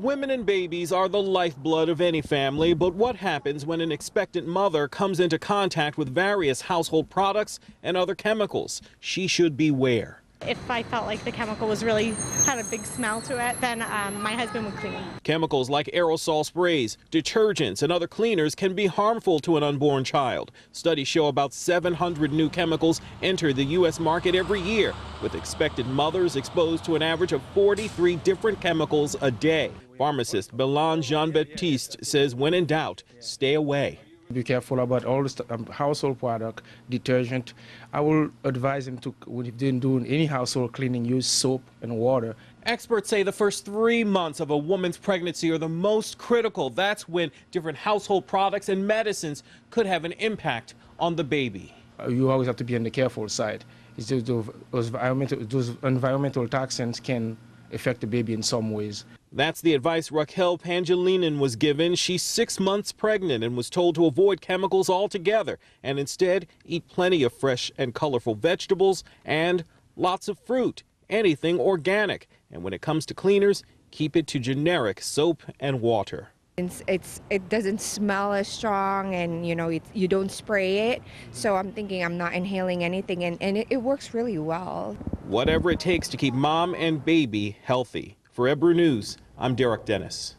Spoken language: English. Women and babies are the lifeblood of any family, but what happens when an expectant mother comes into contact with various household products and other chemicals? She should beware. If I felt like the chemical was really had a big smell to it, then my husband would clean it. Chemicals like aerosol sprays, detergents, and other cleaners can be harmful to an unborn child. Studies show about 700 new chemicals enter the U.S. market every year, with expectant mothers exposed to an average of 43 different chemicals a day. Pharmacist Derricke Jean-Baptiste says when in doubt, stay away. Be careful about all this household product, detergent. I will advise him to, when he didn't do any household cleaning, use soap and water. Experts say the first 3 months of a woman's pregnancy are the most critical. That's when different household products and medicines could have an impact on the baby. You always have to be on the careful side. It's just those environmental toxins can affect the baby in some ways. That's the advice Raquel Pangilinan was given. She's 6 months pregnant and was told to avoid chemicals altogether and instead eat plenty of fresh and colorful vegetables and lots of fruit, anything organic. And when it comes to cleaners, keep it to generic soap and water. It doesn't smell as strong, and you know, you don't spray it, so I'm thinking I'm not inhaling anything, and it works really well. Whatever it takes to keep mom and baby healthy. For Ebru News, I'm Derricke Dennis.